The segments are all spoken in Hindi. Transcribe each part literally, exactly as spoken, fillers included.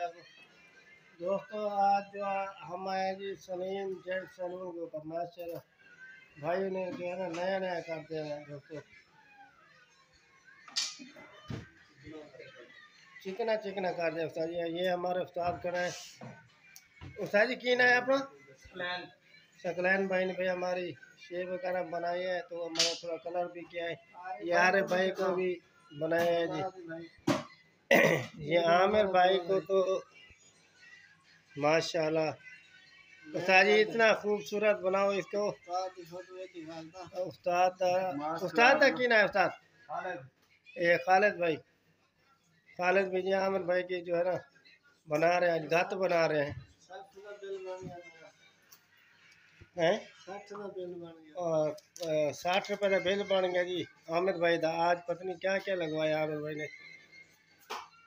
दोस्तों आज जो हम आए जी सलीम जेड सलून के ऊपर मास्टर भाई ने जो है ना नया नया करते हैं दोस्तों, चिकना चिकना कर दिया उस्ताद जी। ये हमारे उस्ताद खड़े हैं। उस्ताद जी की ना है अपना सकलैन, सकलैन भाई ने भाई हमारी शेप वगैरह बनाई है, तो हमने थोड़ा कलर भी किया है। यार भाई को भी बनाया है जी। ये आमिर भाई को तो माशाल्लाह उस्ताद जी इतना खूबसूरत बनाओ इसको। उस्ताद उस्ताद की ना है उस्ताद ये खालिद भाई, खालिद भाई जी आमिर भाई की जो है ना बना रहे हैं, घात बना रहे हैं हैं और साठ रुपये का बिल बन गया जी आमिर भाई का। आज पत्नी क्या क्या लगवाया आमिर भाई ने।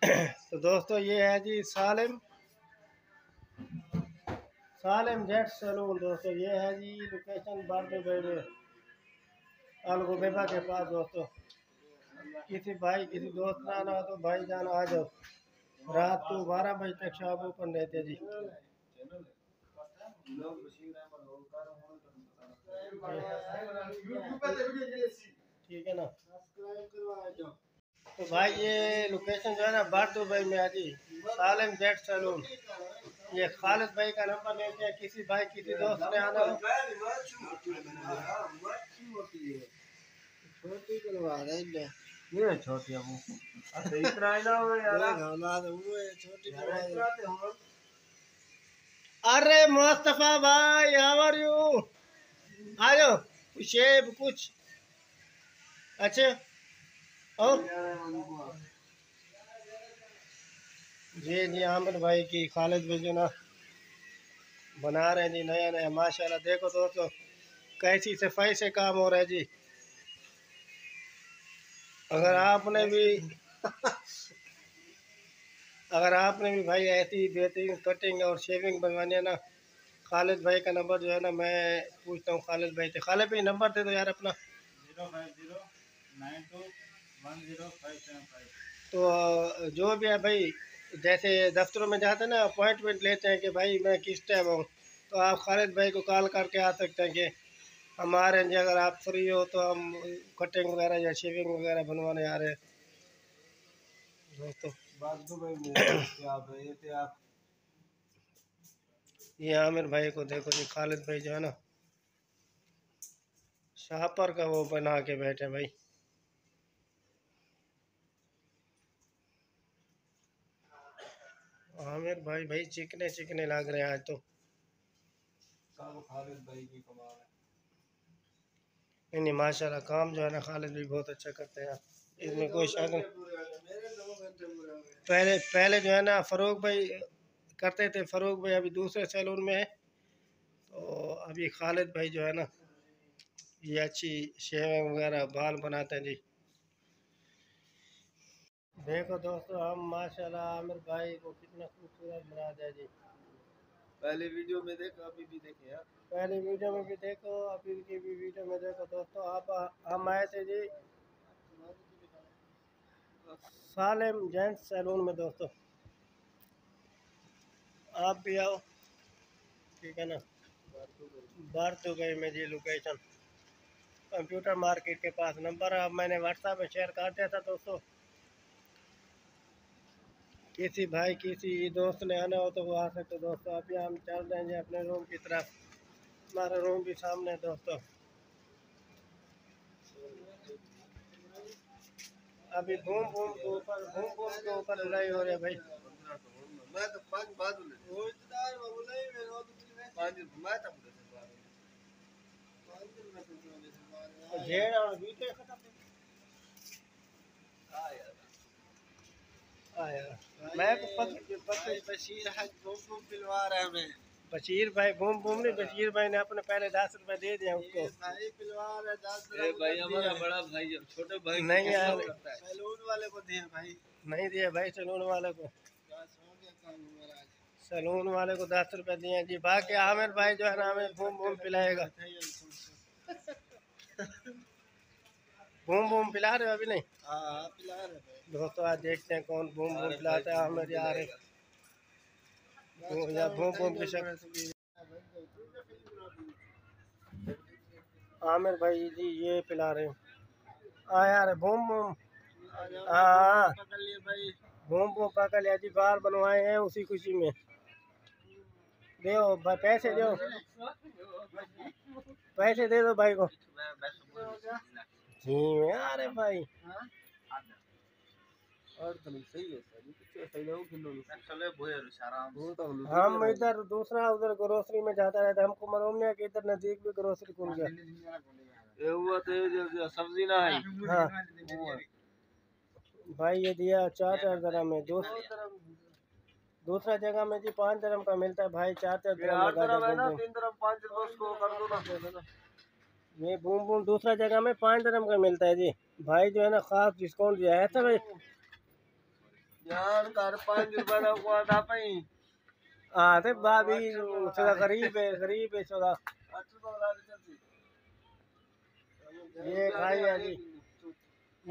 तो दोस्तों ये है जी सालिम सालिम जेट सैलून। दोस्तों ये है जी लोकेशन बाटे बेड़े अलगोबेबा के पास। दोस्तों किसी भाई किसी दोस्त ना आना हो तो भाई जान आ जाओ, रात को बारह बजे तक शॉप ओपन रहते जी। ठीक है ना। तो भाई ये लोकेशन जो है ना बाट दुबई में है जी, सालिम जेट सैलून। ये खालिद भाई का नंबर लेके किसी भाई किसी दोस्त ने आना हो। छोटी करवा रहे ये छोटी अब अरे इतना ना हो यार ना वो छोटी करवाते हो। अरे मुस्तफा भाई हाउ आर यू, आ जाओ शेब कुछ अच्छा और जी जी आमिर भाई की खालिद भाई जो ना बना रहे जी नया नया माशाल्लाह। देखो दोस्तों कैसी सफाई से काम हो रहा है जी। अगर आपने भी अगर आपने भी भाई ऐसी बेहतरीन कटिंग और शेविंग बनवानी है ना, खालिद भाई का नंबर जो है ना मैं पूछता हूँ खालिद भाई से। खालिद भाई नंबर दे दो यार अपना zero five zero nine two one zero five seven five. तो जो भी है भाई जैसे दफ्तरों में जाते हैं ना अपॉइंटमेंट लेते हैं कि भाई मैं किस टाइम आऊँ, तो आप खालिद भाई को कॉल करके आ सकते हैं कि हमारे अगर आप फ्री हो तो हम कटिंग वगैरह या शेविंग वगैरह बनवाने आ रहे हैं। दोस्तों बात तो भाई आप ये आप ये आमिर भाई को देखो जी, खालिद भाई जो है ना शाहपर का वो बना के बैठे भाई। आमिर भाई भाई चिकने चिकने लग रहे हैं आज तो। खालिद भाई की कमाल है नहीं माशाल्लाह, काम जो है ना खालिद भाई बहुत अच्छा करते हैं, इसमें कोई शक नहीं। पहले पहले जो है ना फ़ारूक भाई करते थे, फ़ारूक भाई अभी दूसरे सैलून में है, तो अभी खालिद भाई जो है ना ये अच्छी शेविंग वगैरह बाल बनाते हैं जी। देखो दोस्तों हम माशाल्लाह आमिर भाई को कितना खूबसूरत बना दिया जी। पहले वीडियो में देखो अभी भी देखे यार, पहले वीडियो में भी देखो अभी की भी वीडियो में देखो। दोस्तों आप हम आए थे जी सालिम जेंट्स सैलून में। दोस्तों आप भी आओ, ठीक है ना, बार दुबई में जी लोकेशन कंप्यूटर मार्केट के पास। नंबर अब मैंने व्हाट्सएप में शेयर कर दिया था दोस्तों, किसी भाई किसी दोस्त ने आना हो तो वो आ सकते। दोस्तों अभी हम चल रहे हैं अपने रूम की तरफ, हमारा रूम भी सामने है दोस्तों। अभी घूम घूम के ऊपर घूम घूम के ऊपर लड़ाई हो रही है भाई। मैं तो पांच बात बोले मैं बशीर है घूम घूम पिलवा रहा है मैं। बशीर भाई घूम घूम नहीं, बशीर भाई ने अपने पहले दस रुपए दे दिया उसको भाई पिलवा रहा दस रुपए। भाई हमारा बड़ा भाई छोटे भाई नहीं यार सैलून वाले को दिए भाई, नहीं दिए भाई सैलून वाले को, सैलून वाले को दस रुपए दिए जी। बाकी आमिर भाई जो है ना हमें घूम घूम पिलाएगा। बूम बूम पिला रहे हो अभी नहीं? हाँ पिला रहे। दोस्तों आज देखते हैं कौन बूम बूम पिलाता है। आमिर यार आमिर भाई जी ये पिला रहे हैं। हाँ यार भूम भूम हाँ भूम भूम पकड़ लिया जी, बार बनवाए हैं उसी खुशी में। दो पैसे दो, पैसे दे दो भाई को। जी अरे भाई और तुम सही है सही। हम इधर दूसरा उधर ग्रोसरी में जाता रहता है, हमको मालूम नहीं है कि इधर नजदीक भी ग्रोसरी खुल गया। ये हुआ तो सब्जी ना है। हाँ भाई ये दिया चार चार दरम में, दूसरा जगह में जी पाँच दरम का मिलता है भाई। चार चार दरम ये बूम बूम दूसरा जगह में पाँच दरम का मिलता है जी भाई, जो है ना खास डिस्काउंट दिया है भाई यार। कार पाँच रुपये हुआ था भाई। हाँ तो भाभी थोड़ा गरीब है, गरीब है थोड़ा। ये भाई जी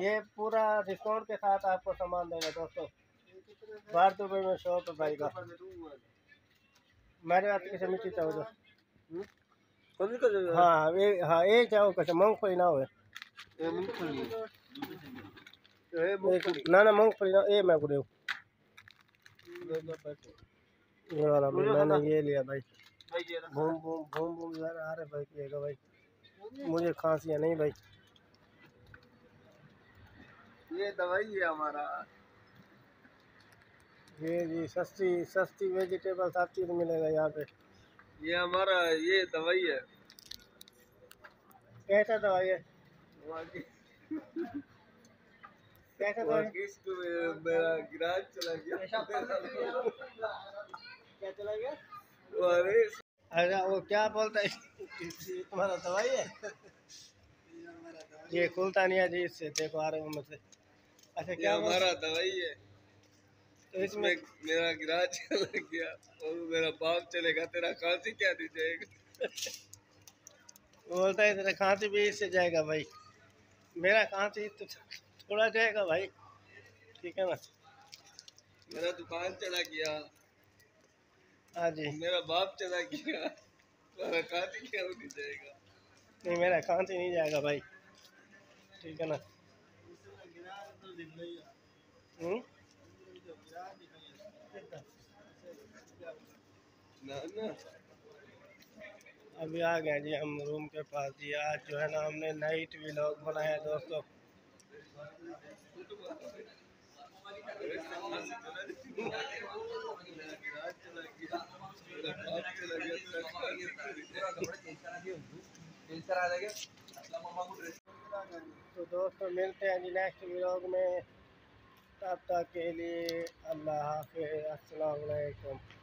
ये पूरा डिस्काउंट के साथ आपको सामान देगा दोस्तों। बारह रुपये में शॉप है भाई का। मेरे आपकी समीची चाहो तो हाँ हाँ ये चाहो कैसे मूंगफली ना हो ना ना मूंगफली ना ये मैं को दे वाला। मैंने ये लिया भाई। घूम घूम घूम घूम यार आ रहे भाई पिएगा भाई, मुझे खांसी है नहीं भाई। ये दवाई है हमारा ये जी, सस्ती सस्ती वेजिटेबल सब चीज मिलेगा यहाँ पे। ये हमारा ये दवाई है। कैसा दवाई है? कैसा दवाई? मेरा गिराज चला गया। क्या चला गया? अरे अरे वो क्या बोलता है तुम्हारा दवाई है ये खुलता नहीं है जी इससे। देखो आ रहे हो मतलब अच्छा क्या हमारा दवाई है। तो इसमें मेरा गिराज चला गया और मेरा बाप चलेगा। तेरा खांसी क्या दी जाएगा बोलता है, तेरा खांसी भी इससे जाएगा भाई। मेरा खांसी तो थोड़ा जाएगा भाई, ठीक है ना। मेरा दुकान चला गया। हाँ जी मेरा बाप चला गया, मेरा खांसी क्या नहीं जाएगा। नहीं मेरा खांसी नहीं जाएगा भाई, ठीक है ना। ना ना अभी आ गए जी हम रूम के पास जी। आज जो है ना हमने नाइट व्लॉग बनाया दोस्तों। तो दोस्तों मिलते हैं जी नेक्स्ट व्लॉग में, तब तक के लिए अल्लाह हाफ़िज़, अस्सलाम वालेकुम।